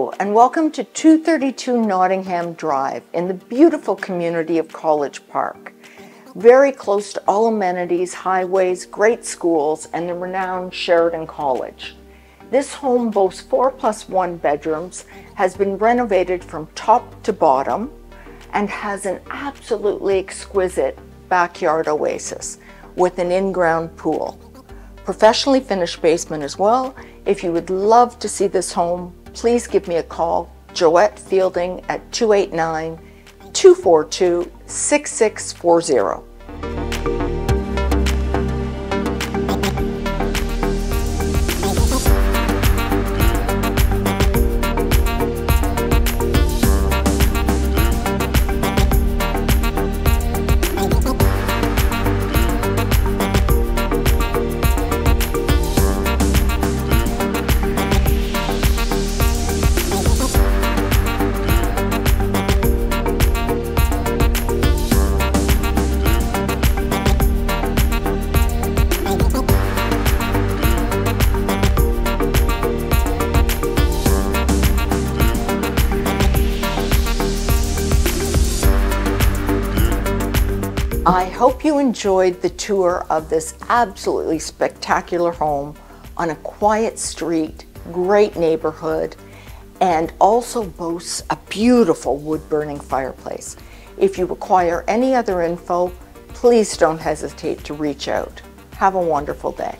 Hello and welcome to 232 Nottingham Drive in the beautiful community of College Park. Very close to all amenities, highways, great schools, and the renowned Sheridan College. This home boasts 4+1 bedrooms, has been renovated from top to bottom, and has an absolutely exquisite backyard oasis with an in-ground pool. Professionally finished basement as well. If you would love to see this home, please give me a call, Joette Fielding at 289-242-6640. I hope you enjoyed the tour of this absolutely spectacular home on a quiet street, great neighborhood, and also boasts a beautiful wood-burning fireplace. If you require any other info, please don't hesitate to reach out. Have a wonderful day.